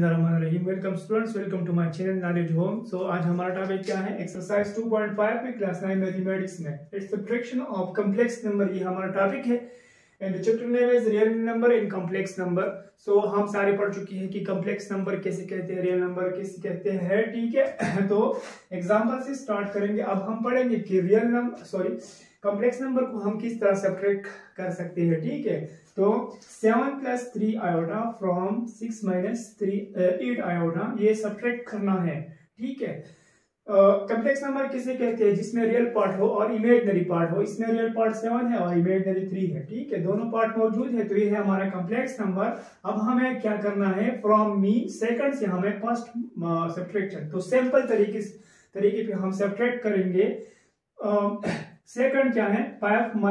Welcome students, welcome to my channel knowledge home. So आज हमारा topic क्या है? एक्सरसाइज 2.5 में क्लास 9 मैथमेटिक्स में it's subtraction of complex number, ये हमारा टॉपिक है। And chapter name is real number and complex number. So हम सारे पढ़ चुके हैं कि कॉम्प्लेक्स नंबर कैसे कहते हैं, रियल नंबर कैसे कहते हैं, ठीक है। तो एग्जांपल से स्टार्ट करेंगे। अब हम पढ़ेंगे कि रियल नंबर कॉम्प्लेक्स नंबर को हम किस तरह सब्ट्रैक्ट कर सकते हैं, ठीक है। तो 7 + 3 आयोटा फ्रॉम 6 - 3 8 आयोटा, ये सब्ट्रैक्ट करना है, ठीक है। कॉम्प्लेक्स नंबर किसे कहते हैं? जिसमें रियल पार्ट हो और इमेजिनरी पार्ट हो। इसमें रियल पार्ट 7 है और इमेजिनरी 3 है, ठीक है, दोनों पार्ट मौजूद है। तो ये है हमारा कॉम्प्लेक्स नंबर। अब हमें क्या करना है? फ्रॉम सेकंड से हमें फर्स्ट सब्ट्रैक्शन, तो सिंपल तरीके पे हम सब्ट्रैक्ट करेंगे। सेकंड क्या है? 5 -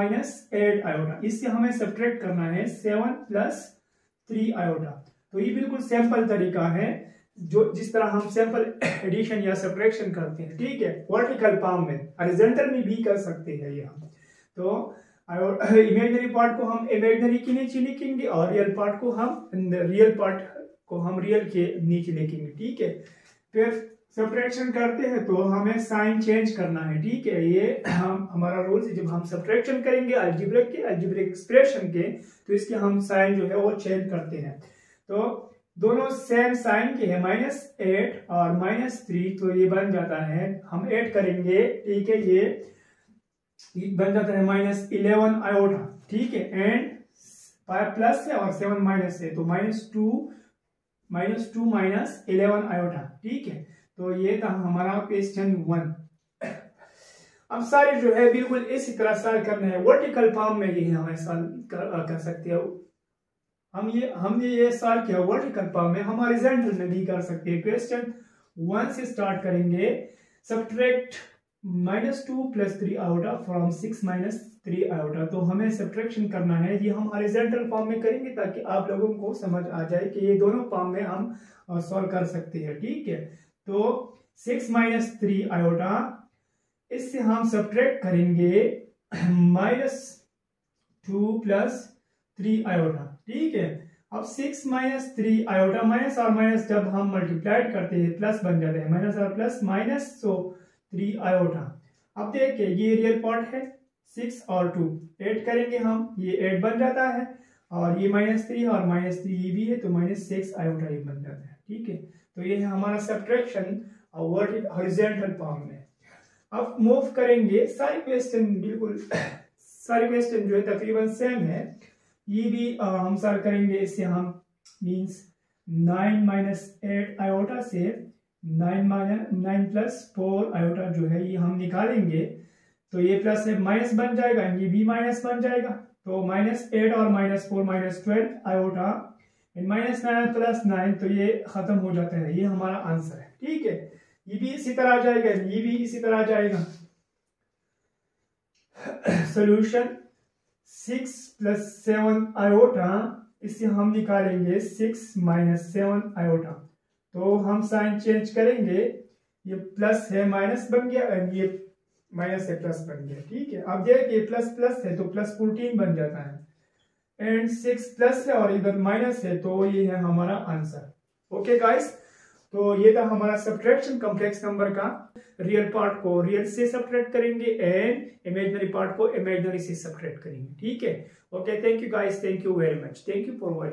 8 आयोटा, इससे हमें सब्ट्रैक्ट करना है 7 + 3 आयोटा। तो ये बिल्कुल सिंपल तरीका है, जो जिस तरह हम सैंपल एडिशन या सब्ट्रैक्शन करते हैं, ठीक है। वर्टिकल पार्म में, हॉरिजॉन्टल में भी कर सकते हैं ये हम। तो इमेजिनरी पार्ट को हम इमेजिनरी के नीचे लिखेंगे और रियल पार्ट को हम रियल के नीचे लिखेंगे, ठीक है। फिर सब्ट्रैक्शन करते हैं तो हमें साइन चेंज करना है, ठीक है। ये हमारा रूल है, जब हम सब्ट्रैक्शन करेंगे अलजेब्रिक एक्सप्रेशन के, तो इसके हम साइन जो है वो चेंज करते हैं। तो दोनों सेम साइन के हैं, -8 और -3, तो ये बन जाता है, हम ऐड करेंगे, ठीक है। ये बन जाता है -11 आयोटा, ठीक है। एंड 5 प्लस है और 7 माइनस है, तो -2 -11 आयोटा, ठीक है। तो ये था हमारा क्वेश्चन 1। अब सारे जो है बिल्कुल इसी तरह सॉल्व करना है। वर्टिकल फॉर्म में ये हमें सॉल्व कर सकते हो। हमने ये सॉल्व किया वर्टिकल फॉर्म में, हम हॉरिजॉन्टल में भी कर सकते हैं। क्वेश्चन 1 से स्टार्ट करेंगे। Subtract -2 + 3 iota from 6 - 3 iota. तो हमें सब्ट्रैक्शन करना है, ये हम हॉरिजॉन्टल फॉर्म में करेंगे ताकि आप लोगों को समझ आ जाए कि ये दोनों फॉर्म में हम सॉल्व कर सकते हैं, ठीक है। तो 6 - 3 आयोटा, इससे हम सब्ट्रैक्ट करेंगे -2 + 3 आयोटा, ठीक है। अब 6 - 3 आयोटा, माइनस और माइनस जब हम मल्टीप्लाइड करते हैं प्लस बन जाते हैं, माइनस और प्लस माइनस, सो 3 आयोटा। अब देखिए ये रियल पार्ट है, 6 और 2 ऐड करेंगे हम, ये 8 बन जाता है और ये -3 और -3 ये भी है, तो -6 आयोटा ये बन जाता है, ठीक है। तो ये है हमारा सब्ट्रैक्शन और हॉरिजॉन्टल फॉर्म में। अब मूव करेंगे, सारे क्वेश्चन जो है तकरीबन सेम है, ये भी हम सॉल्व करेंगे। इससे हम मींस 9 - 8 आयोटा से 9 - 9 + 4 आयोटा जो है ये हम निकालेंगे। तो ये प्लस से माइनस बन जाएगा, ये भी माइनस बन जाएगा, तो -8 और -4 -12 आयोटा, -9 + 9, तो ये खत्म हो जाता है, ये हमारा आंसर है, ठीक है। ये भी इसी तरह आ जाएगा, ये भी इसी तरह आ जाएगा। सोल्यूशन 6 + 7 आयोटा, इससे हम निकालेंगे 6 - 7 आयोटा। तो हम साइन चेंज करेंगे, ये प्लस है माइनस बन गया और ये माइनस है प्लस बन गया, ठीक है। अब देखिए प्लस प्लस है तो +14 बन जाता है, एंड 6 प्लस है और इधर माइनस है, तो ये है हमारा आंसर। ओके गाइस, तो ये था हमारा सब्ट्रैक्शन कॉम्प्लेक्स नंबर का। रियल पार्ट को रियल से सब्ट्रैक्ट करेंगे एंड इमेजिनरी पार्ट को इमेजिनरी से सब्ट्रैक्ट करेंगे, ठीक है। Okay, thank you guys, thank you very much, thank you for watching.